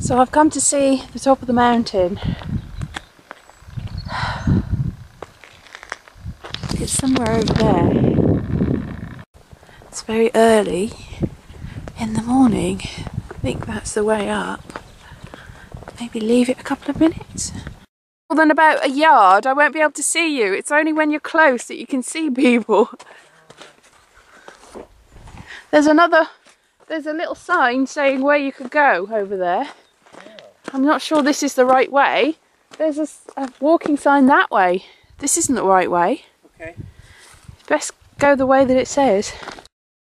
So I've come to see the top of the mountain. It's somewhere over there. It's very early in the morning. I think that's the way up. Maybe leave it a couple of minutes. More than about a yard, I won't be able to see you. It's only when you're close that you can see people. There's a little sign saying where you could go over there. I'm not sure this is the right way. There's a walking sign that way. This isn't the right way. Okay. It's best go the way that it says.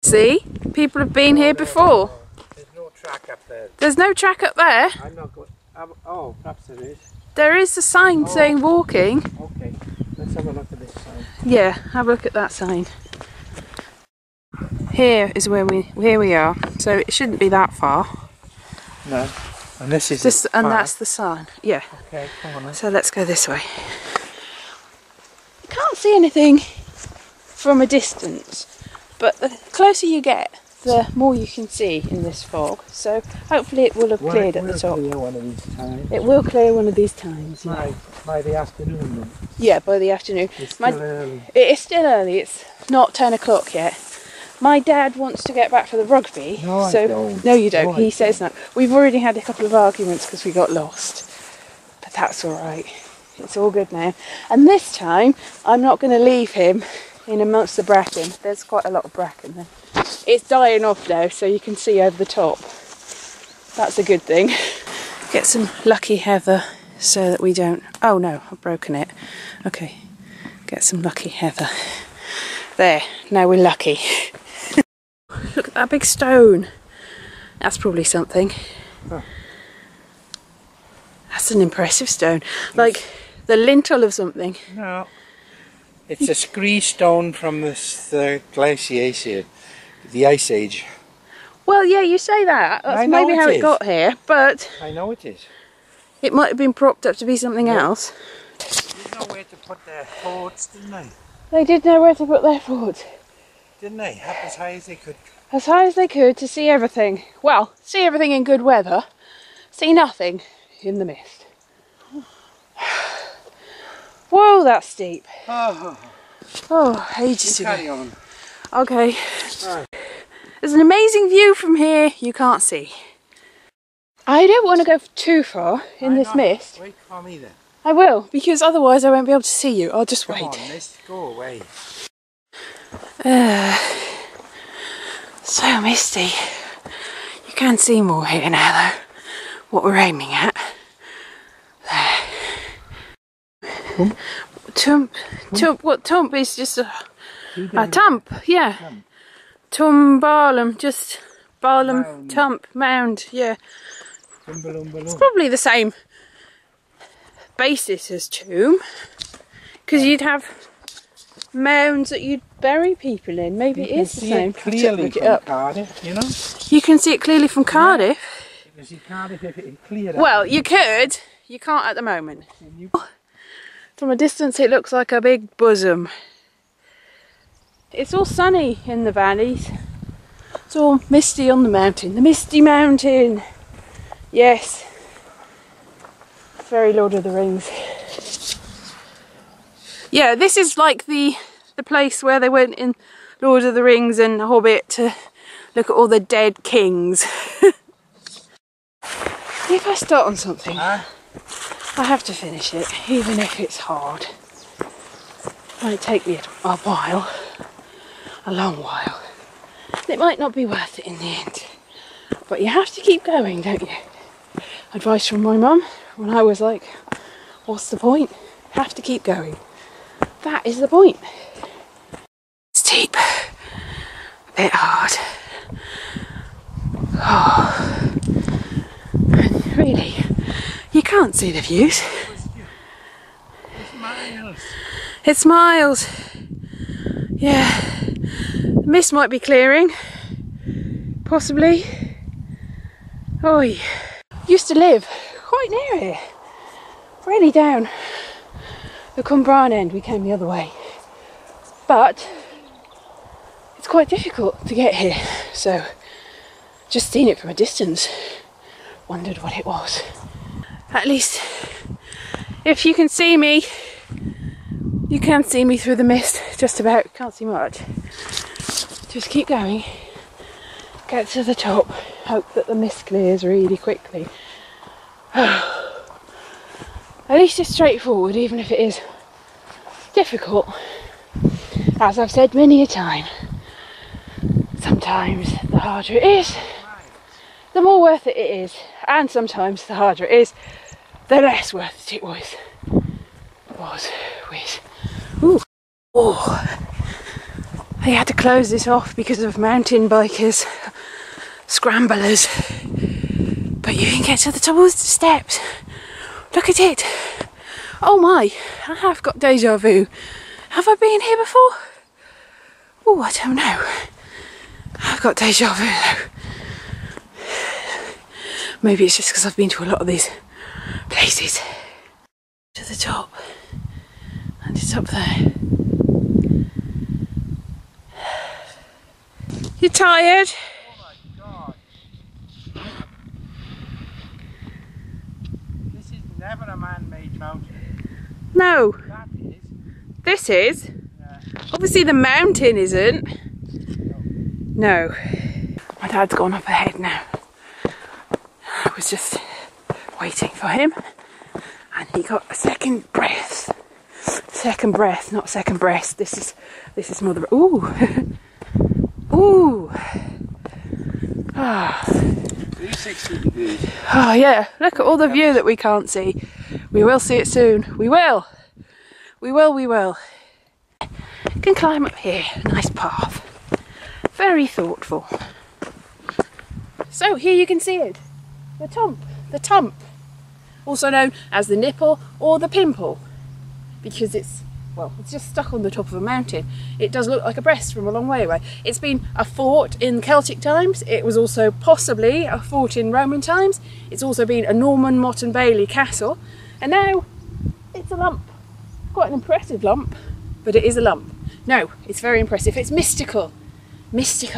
See? People have been here before. There's no track up there. There's no track up there? I'm not going. Oh, perhaps there is. There is a sign saying walking. Okay. Let's have a look at this sign. Yeah, have a look at that sign. Here is where we are, so it shouldn't be that far. No, and this is this, and that's the sign. Yeah. Okay, come on then. So let's go this way. You can't see anything from a distance, but the closer you get, the more you can see in this fog. So hopefully it will have cleared at the top. It will clear one of these times. It will clear one of these times. Yeah. By the afternoon. Then. Yeah, by the afternoon. It's still early. It is still early. It's not 10 o'clock yet. My dad wants to get back for the rugby, No, you don't. He says no. We've already had a couple of arguments because we got lost, but that's all right. It's all good now. And this time, I'm not going to leave him in amongst the bracken. There's quite a lot of bracken there. It's dying off now, so you can see over the top. That's a good thing. Get some lucky heather so that we don't... Oh no, I've broken it. Okay, get some lucky heather. There, now we're lucky. Look at that big stone. That's probably something. Huh. That's an impressive stone. Like the lintel of something. No. It's a scree stone from the glaciation, the Ice Age. Well, yeah, you say that. That's maybe how it got here, but... I know it is. It might have been propped up to be something else. They didn't know where to put their forts, didn't they? They did know where to put their forts. Didn't they? Up as high as they could. As high as they could to see everything. Well, see everything in good weather. See nothing in the mist. Whoa, that's steep. Oh, ages ago. Carry on. Okay. Right. There's an amazing view from here you can't see. I don't want to go too far in this mist. Wait for me then. I will, because otherwise I won't be able to see you. I'll just wait. Come on, mist, go away. So misty. You can see more here now though, what we're aiming at. There. Tump is just a tump, yeah. Twmbarlwm, just Barlum Tump Mound, yeah. It's probably the same basis as tomb, because you'd have mounds that you'd bury people in. Maybe it is the same. You can see it clearly from Cardiff, you know? You can see it clearly from Cardiff? You can see Cardiff if it's clear. Well, you could. You can't at the moment. From a distance it looks like a big bosom. It's all sunny in the valleys. It's all misty on the mountain. The misty mountain! Yes. It's very Lord of the Rings. Yeah, this is like the place where they went in Lord of the Rings and Hobbit to look at all the dead kings. If I start on something, I have to finish it, even if it's hard. It might take me a while, a long while. It might not be worth it in the end, but you have to keep going, don't you? Advice from my mum when I was like, what's the point? Have to keep going. That is the point. Steep, a bit hard. Oh. And really, you can't see the views. It's miles. It's miles. Yeah, the mist might be clearing, possibly. Oi, used to live quite near here, really down the Cwmbran end. We came the other way, but it's quite difficult to get here, so just seen it from a distance. wondered what it was. At least if you can see me, you can see me through the mist, just about. Can't see much. Just keep going, get to the top, hope that the mist clears really quickly. At least it's straightforward, even if it is difficult. As I've said many a time, sometimes the harder it is, the more worth it is, and sometimes the harder it is, the less worth it was. Ooh. Oh, I had to close this off because of mountain bikers, scramblers, but you can get to the top of the steps. Look at it. Oh my, I have got deja vu. Have I been here before? Oh, I don't know. I've got deja vu though. Maybe it's just because I've been to a lot of these places. To the top. And it's up there. You tired? Oh my God. This is never a man-made mountain. No. That is. This is? Yeah. Obviously the mountain isn't. No. My dad's gone up ahead now. I was just waiting for him and he got a second breath. Second breath, not second breast. This is more the... Ooh. Ooh. Ah. 360 degrees. Oh yeah, look at all the view that we can't see. We will see it soon. We will. We will, we will. You can climb up here, nice path. Very thoughtful. So here you can see it. The tump. Also known as the nipple or the pimple. Because it's just stuck on the top of a mountain. It does look like a breast from a long way away. It's been a fort in Celtic times. It was also possibly a fort in Roman times. It's also been a Norman Mott and Bailey castle. And now it's a lump. Quite an impressive lump, but it is a lump. No, it's very impressive. It's mystical and misty.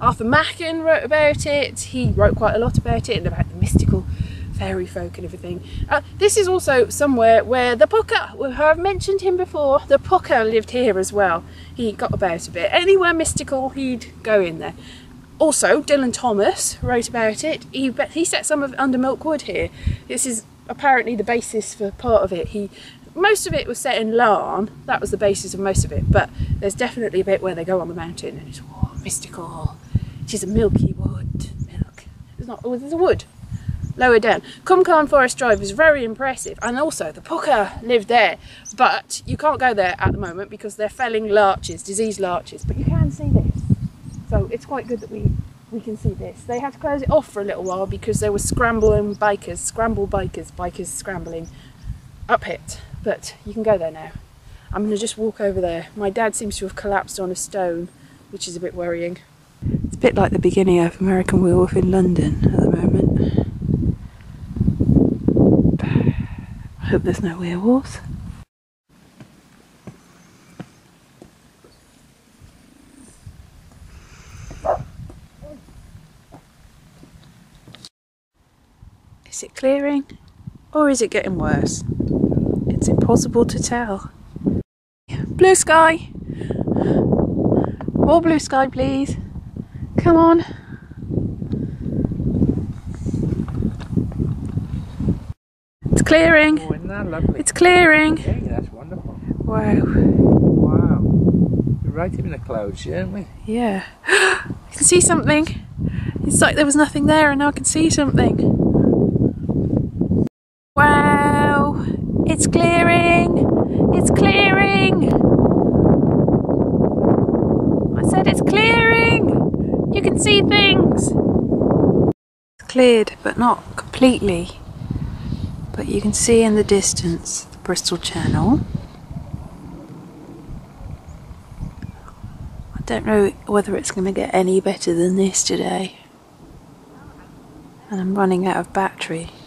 Arthur Machen wrote about it. He wrote quite a lot about it and about the mystical fairy folk and everything. This is also somewhere where the Pwca, I've mentioned him before, the Pwca lived here as well. He got about a bit. Anywhere mystical, he'd go in there. Also, Dylan Thomas wrote about it. He set some of under Milkwood here. This is apparently the basis for part of it. Most of it was set in Larn, that was the basis of most of it, but there's definitely a bit where they go on the mountain and it's mystical. It is a milky wood. Milk. It's not, oh, there's a wood. Lower down. Cwmcarn Forest Drive is very impressive, and also the Pwca lived there, but you can't go there at the moment because they're felling larches, diseased larches, but you can see this. So it's quite good that we can see this. They had to close it off for a little while because there were bikers scrambling up it. But you can go there now. I'm going to just walk over there. My dad seems to have collapsed on a stone, which is a bit worrying. It's a bit like the beginning of American Werewolf in London at the moment. I hope there's no werewolves. Is it clearing or is it getting worse? It's impossible to tell. Blue sky! More blue sky please! Come on! It's clearing! Oh, isn't that lovely? It's clearing! Okay, that's wonderful. Wow. Wow. We're right in the clouds, aren't we? Yeah. I can see something! It's like there was nothing there and now I can see something. Wow! It's clearing! It's clearing! I said it's clearing! You can see things! It's cleared, but not completely. But you can see in the distance the Bristol Channel. I don't know whether it's going to get any better than this today. And I'm running out of battery.